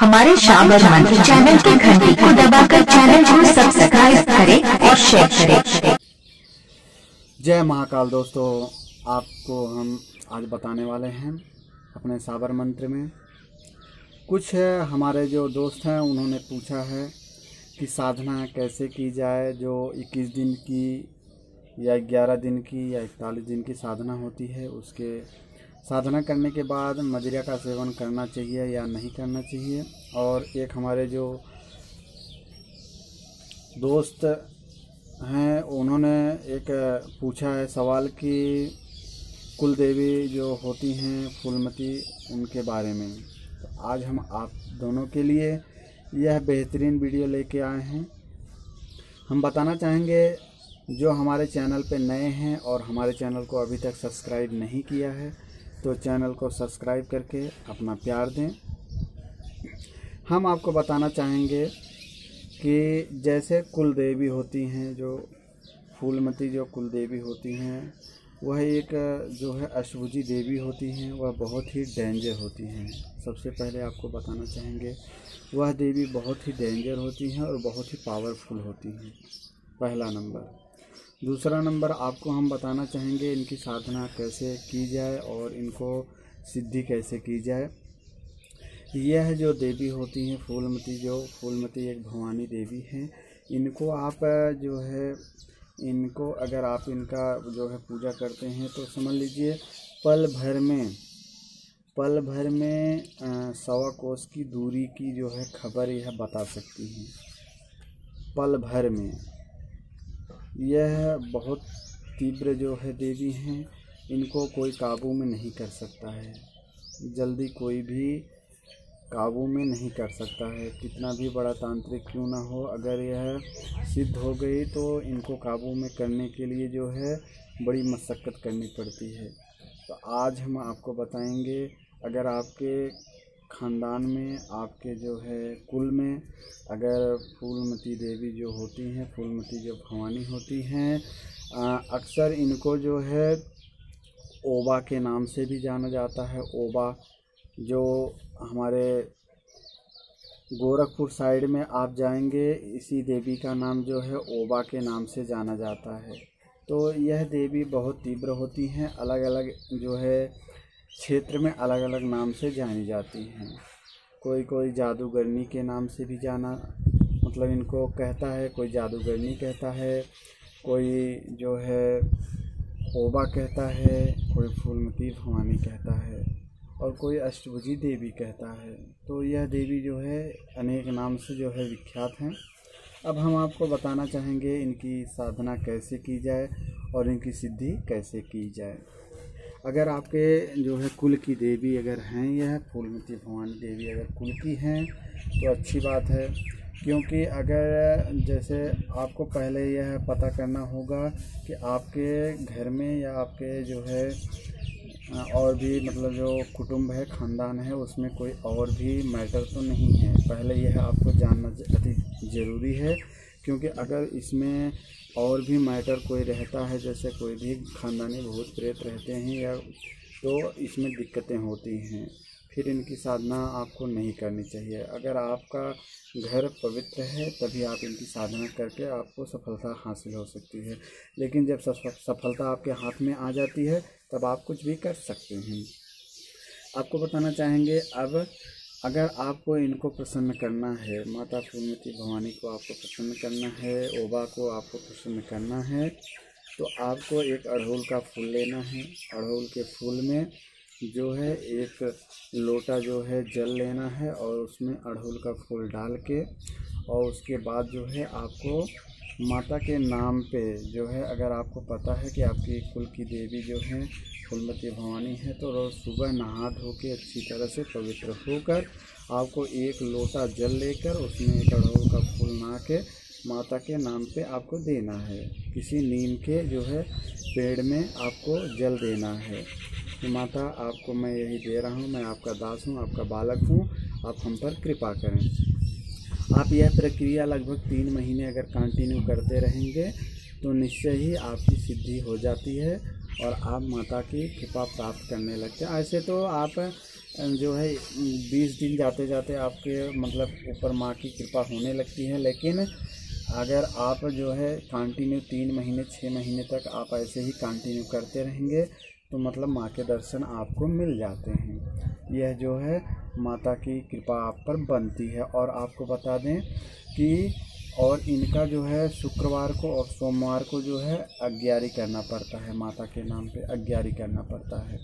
हमारे शाबर मंत्र चैनल के घंटी को दबाकर चैनल को सब्सक्राइब करें और शेयर करें। जय महाकाल दोस्तों, आपको हम आज बताने वाले हैं अपने शाबर मंत्र में। कुछ हमारे जो दोस्त हैं उन्होंने पूछा है कि साधना कैसे की जाए। जो 21 दिन की या 11 दिन की या 41 दिन की साधना होती है, उसके साधना करने के बाद मदिरा का सेवन करना चाहिए या नहीं करना चाहिए। और एक हमारे जो दोस्त हैं उन्होंने एक पूछा है सवाल कि कुल देवी जो होती हैं फूलमती, उनके बारे में। तो आज हम आप दोनों के लिए यह बेहतरीन वीडियो लेके आए हैं। हम बताना चाहेंगे जो हमारे चैनल पे नए हैं और हमारे चैनल को अभी तक सब्सक्राइब नहीं किया है तो चैनल को सब्सक्राइब करके अपना प्यार दें। हम आपको बताना चाहेंगे कि जैसे कुल देवी होती हैं, जो फूलमती जो कुल देवी होती हैं, वह एक जो है अष्टभुजी देवी होती हैं। वह बहुत ही डेंजर होती हैं। सबसे पहले आपको बताना चाहेंगे वह देवी बहुत ही डेंजर होती हैं और बहुत ही पावरफुल होती हैं, पहला नंबर। दूसरा नंबर आपको हम बताना चाहेंगे इनकी साधना कैसे की जाए और इनको सिद्धि कैसे की जाए। यह जो देवी होती हैं फूलमती, जो फूलमती एक भवानी देवी हैं, इनको आप जो है इनको अगर आप इनका जो है पूजा करते हैं तो समझ लीजिए पल भर में 100 कोस की दूरी की जो है खबर यह बता सकती हैं, पल भर में। यह बहुत तीव्र जो है देवी हैं, इनको कोई काबू में नहीं कर सकता है, जल्दी कोई भी काबू में नहीं कर सकता है। कितना भी बड़ा तांत्रिक क्यों ना हो, अगर यह सिद्ध हो गई तो इनको काबू में करने के लिए जो है बड़ी मशक्क़त करनी पड़ती है। तो आज हम आपको बताएंगे अगर आपके ख़ानदान में, आपके जो है कुल में अगर फूलमती देवी जो होती हैं, फूलमती जो भवानी होती हैं, अक्सर इनको जो है ओबा के नाम से भी जाना जाता है। ओबा जो हमारे गोरखपुर साइड में आप जाएंगे, इसी देवी का नाम जो है ओबा के नाम से जाना जाता है। तो यह देवी बहुत तीव्र होती हैं, अलग अलग जो है क्षेत्र में अलग अलग नाम से जानी जाती हैं। कोई जादूगरनी के नाम से भी जाना, मतलब इनको कहता है, कोई जादूगरनी कहता है, कोई जो है ओबा कहता है, कोई फूलमती भवानी कहता है और कोई अष्टभुजी देवी कहता है। तो यह देवी जो है अनेक नाम से जो है विख्यात हैं। अब हम आपको बताना चाहेंगे इनकी साधना कैसे की जाए और इनकी सिद्धि कैसे की जाए। अगर आपके जो है कुल की देवी अगर हैं, यह फूलमती भवानी देवी अगर कुल की हैं तो अच्छी बात है, क्योंकि अगर जैसे आपको पहले यह पता करना होगा कि आपके घर में या आपके जो है और भी मतलब जो कुटुंब है, ख़ानदान है, उसमें कोई और भी मैटर तो नहीं है, पहले यह आपको जानना अति ज़रूरी है। क्योंकि अगर इसमें और भी मैटर कोई रहता है, जैसे कोई भी ख़ानदानी भूत प्रेत रहते हैं या, तो इसमें दिक्कतें होती हैं, फिर इनकी साधना आपको नहीं करनी चाहिए। अगर आपका घर पवित्र है तभी आप इनकी साधना करके आपको सफलता हासिल हो सकती है। लेकिन जब सफलता आपके हाथ में आ जाती है तब आप कुछ भी कर सकते हैं। आपको बताना चाहेंगे अब अगर आपको इनको प्रसन्न करना है, माता फूलमती भवानी को आपको प्रसन्न करना है, ओबा को आपको प्रसन्न करना है, तो आपको एक अड़हुल का फूल लेना है। अड़हुल के फूल में जो है एक लोटा जो है जल लेना है और उसमें अड़हुल का फूल डाल के, और उसके बाद जो है आपको माता के नाम पे जो है, अगर आपको पता है कि आपकी कुल की देवी जो है फूलमती भवानी है, तो रोज़ सुबह नहा धो के अच्छी तरह से पवित्र होकर आपको एक लोटा जल लेकर उसमें एक अड़हुल का फूल नहा के माता के नाम पे आपको देना है। किसी नीम के जो है पेड़ में आपको जल देना है कि माता आपको मैं यही दे रहा हूँ, मैं आपका दास हूँ, आपका बालक हूँ, आप हम पर कृपा करें। आप यह प्रक्रिया लगभग 3 महीने अगर कंटिन्यू करते रहेंगे तो निश्चय ही आपकी सिद्धि हो जाती है और आप माता की कृपा प्राप्त करने लगते हैं। ऐसे तो आप जो है 20 दिन जाते जाते आपके मतलब ऊपर माँ की कृपा होने लगती है। लेकिन अगर आप जो है कंटिन्यू 3 महीने 6 महीने तक आप ऐसे ही कंटिन्यू करते रहेंगे तो मतलब माँ के दर्शन आपको मिल जाते हैं। यह जो है माता की कृपा आप पर बनती है। और आपको बता दें कि और इनका जो है शुक्रवार को और सोमवार को जो है अग्न्यारी करना पड़ता है, माता के नाम पे अग्न्यारी करना पड़ता है।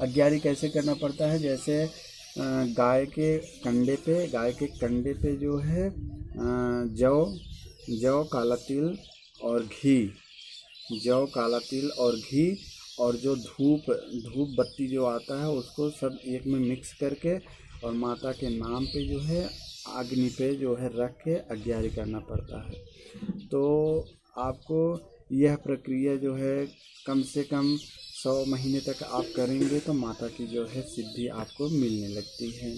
अग्न्यारी कैसे करना पड़ता है, जैसे गाय के कंडे पे जो है जौ काला तिल और घी, जौ काला तिल और घी और जो धूप बत्ती जो आता है उसको सब एक में मिक्स करके और माता के नाम पे जो है अग्नि पे जो है रख के अग्न्यारी करना पड़ता है। तो आपको यह प्रक्रिया जो है कम से कम 100 महीने तक आप करेंगे तो माता की जो है सिद्धि आपको मिलने लगती है।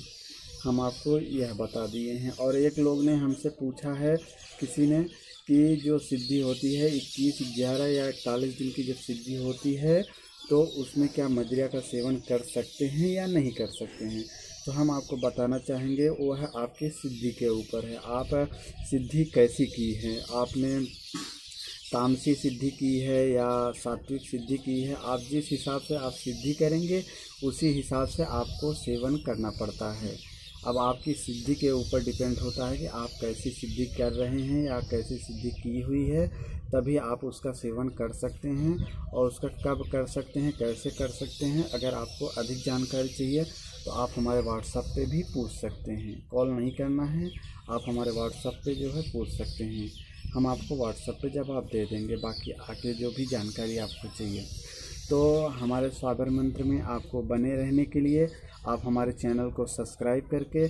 हम आपको यह बता दिए हैं। और एक लोग ने हमसे पूछा है किसी ने कि जो सिद्धि होती है 21, 11 या 41 दिन की जब सिद्धि होती है तो उसमें क्या मदिरा का सेवन कर सकते हैं या नहीं कर सकते हैं। तो हम आपको बताना चाहेंगे वो है आपके सिद्धि के ऊपर है, आप सिद्धि कैसी की है, आपने तामसी सिद्धि की है या सात्विक सिद्धि की है। आप जिस हिसाब से आप सिद्धि करेंगे उसी हिसाब से आपको सेवन करना पड़ता है। अब आपकी सिद्धि के ऊपर डिपेंड होता है कि आप कैसी सिद्धि कर रहे हैं या कैसी सिद्धि की हुई है, तभी आप उसका सेवन कर सकते हैं। और उसका कब कर सकते हैं, कैसे कर सकते हैं, अगर आपको अधिक जानकारी चाहिए तो आप हमारे व्हाट्सएप पे भी पूछ सकते हैं। कॉल नहीं करना है, आप हमारे व्हाट्सएप पे जो है पूछ सकते हैं, हम आपको व्हाट्सएप पे जवाब दे देंगे बाकी आगे जो भी जानकारी आपको चाहिए। तो हमारे शाबर मंत्र में आपको बने रहने के लिए आप हमारे चैनल को सब्सक्राइब करके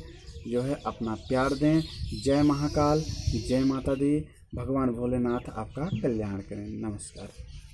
जो है अपना प्यार दें। जय महाकाल, जय माता दी, भगवान भोलेनाथ आपका कल्याण करें। नमस्कार।